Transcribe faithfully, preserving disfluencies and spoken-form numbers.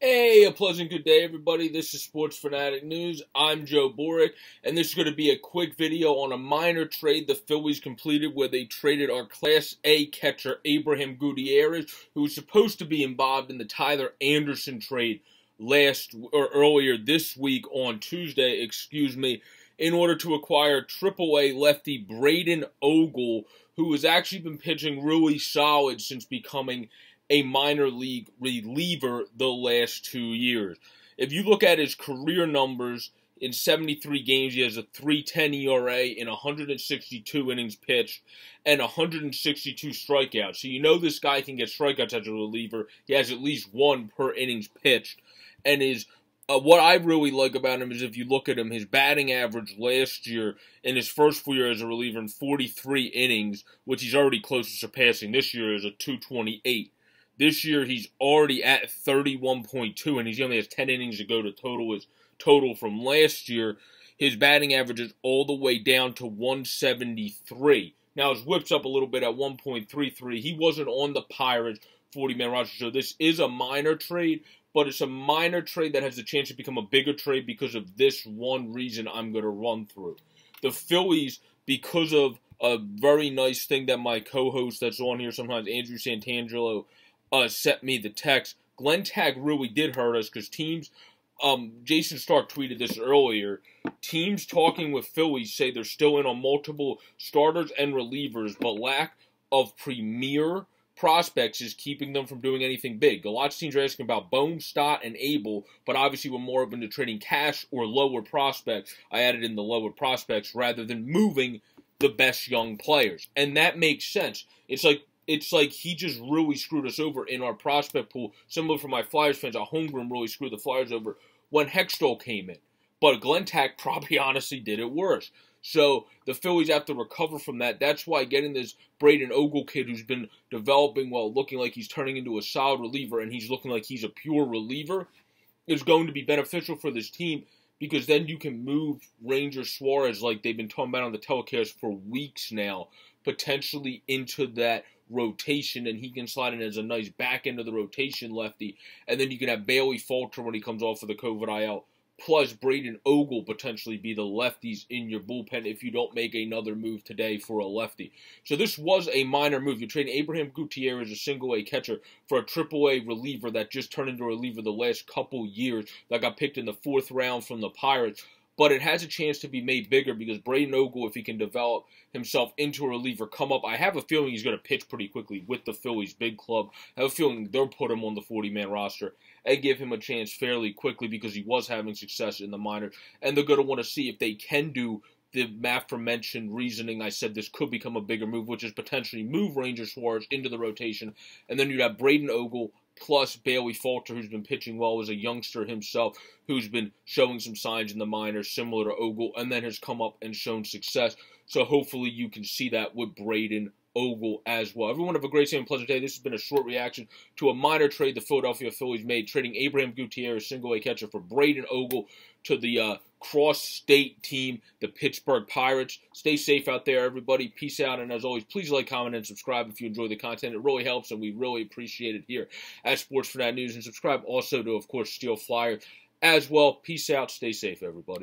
Hey, a pleasant good day, everybody. This is Sports Fanatic News. I'm Joe Boric, and this is going to be a quick video on a minor trade the Phillies completed where they traded our Class A catcher, Abraham Gutierrez, who was supposed to be involved in the Tyler Anderson trade last or earlier this week on Tuesday, excuse me, in order to acquire triple A lefty Braden Ogle, who has actually been pitching really solid since becoming a minor league reliever the last two years. If you look at his career numbers, in seventy-three games, he has a three ten E R A in one hundred sixty-two innings pitched and one hundred sixty-two strikeouts. So you know this guy can get strikeouts as a reliever. He has at least one per innings pitched. And is uh, what I really like about him is if you look at him, his batting average last year in his first full year as a reliever in forty-three innings, which he's already close to surpassing this year, is a two twenty-eight. This year, he's already at thirty-one point two, and he only has ten innings to go to total his total from last year. His batting average is all the way down to one seventy-three. Now, his whip's up a little bit at one point three three. He wasn't on the Pirates forty-man roster, so this is a minor trade, but it's a minor trade that has the chance to become a bigger trade because of this one reason I'm going to run through. The Phillies, because of a very nice thing that my co-host that's on here sometimes, Andrew Santangelo, Uh, sent me the text. Glenn Tagg really did hurt us because teams, um, Jason Stark tweeted this earlier, teams talking with Phillies say they're still in on multiple starters and relievers, but lack of premier prospects is keeping them from doing anything big. A lot of teams are asking about Bone Stott and Able, but obviously we're more open to trading cash or lower prospects. I added in the lower prospects rather than moving the best young players. And that makes sense. It's like It's like he just really screwed us over in our prospect pool. Similar for my Flyers fans, our homegrown really screwed the Flyers over when Hextall came in. But Glentak probably honestly did it worse. So the Phillies have to recover from that. That's why getting this Braden Ogle kid who's been developing well, looking like he's turning into a solid reliever, and he's looking like he's a pure reliever, is going to be beneficial for this team because then you can move Ranger Suarez like they've been talking about on the telecast for weeks now, potentially into that rotation, and he can slide in as a nice back end of the rotation lefty, and then you can have Bailey Falter when he comes off of the COVID I L, plus Braden Ogle potentially be the lefties in your bullpen if you don't make another move today for a lefty. So this was a minor move. You're trading Abraham Gutierrez, a single A catcher, for a triple A reliever that just turned into a reliever the last couple years that got picked in the fourth round from the Pirates. But it has a chance to be made bigger because Braden Ogle, if he can develop himself into a reliever, come up. I have a feeling he's going to pitch pretty quickly with the Phillies' big club. I have a feeling they'll put him on the forty-man roster and give him a chance fairly quickly because he was having success in the minors. And they're going to want to see if they can do the aforementioned reasoning. I said this could become a bigger move, which is potentially move Ranger Suarez into the rotation. And then you'd have Braden Ogle plus Bailey Falter, who's been pitching well as a youngster himself, who's been showing some signs in the minors similar to Ogle, and then has come up and shown success. So hopefully you can see that with Braden Ogle as well. Everyone have a great day and pleasant day. This has been a short reaction to a minor trade the Philadelphia Phillies made, trading Abraham Gutierrez, single-A catcher, for Braden Ogle to the uh, cross-state team, the Pittsburgh Pirates. Stay safe out there, everybody. Peace out, and as always, please like, comment, and subscribe if you enjoy the content. It really helps, and we really appreciate it here at Sports Fanatic News. And subscribe also to, of course, Steel Flyer as well. Peace out. Stay safe, everybody.